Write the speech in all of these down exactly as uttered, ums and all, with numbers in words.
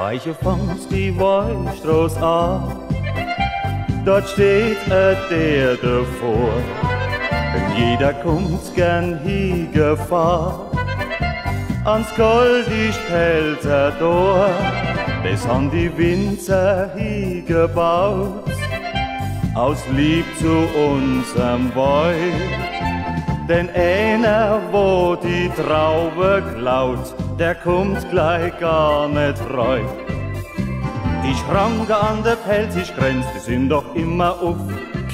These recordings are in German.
Weiche fangst die Weinstraß an, dort steht ein Theater vor, denn jeder kommt gern hingefahren. Ans goldisch Pelzer Tor, das haben die Winzer hingebaut, aus Lieb zu unserem Wein. Denn einer, wo die Traube klaut, der kommt gleich gar nicht frei. Die Schranke an der Pelzichgrenze, die sind doch immer auf,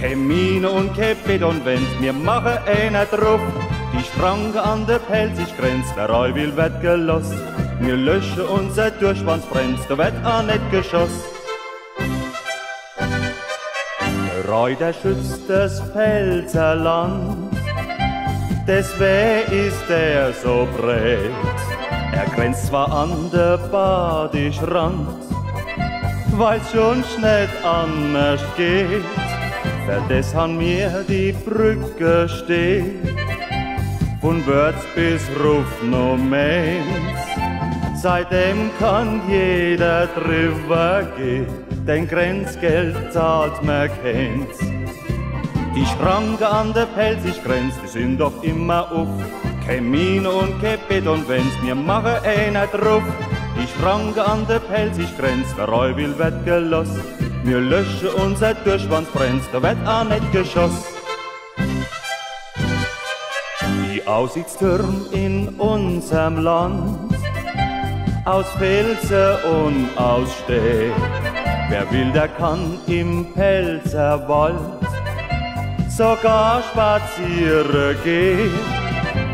keine Mine und kein Betonwände, wir machen einer drauf. Die Schranke an der Pelzichgrenze, der Reuwil wird gelost, wir löschen unser Durchwandsbrenz, da wird auch nicht geschossen. Der Reuter schützt das Pelzerland, deswegen ist er so breit. Er grenzt zwar an der Badischrand, weil's schon schnell anders geht, für das han mir die Brücke steht, von Wörth bis Rufnomenz. Seitdem kann jeder drüber gehen, denn Grenzgeld zahlt man keins. Die Schranke an der Pelzichgrenze, die sind doch immer auf, kein Mine und kein Betonwände, wir machen einer drauf. Die Schranke an der Pelzichgrenze, der Reuwil wird gelost, wir löschen unser Durchwandsbrenz, da wird auch nicht geschossen. Die Aussichtstürme in unserem Land, aus Pilze und aus Steg, wer will, der kann im Pelzerwald sogar spazieren gehen,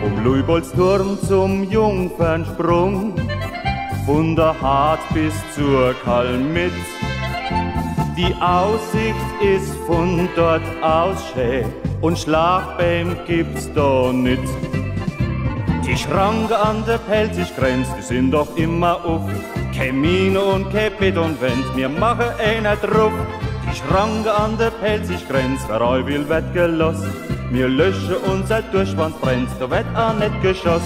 vom Luiboldsturm zum Jungfernsprung, von der Hart bis zur Kalmitz. Die Aussicht ist von dort aus schön und Schlafbäm gibt's da nicht. Die Schranke an der Pelzichgrenze, die sind doch immer auf, keine Mine und kein Betonwände, wir machen einer drauf. Die Schranke an der Pelzichgrenz, der Reuwil wird gelost, wir löschen unser Durchwandsbrenz, da wird auch nicht geschossen.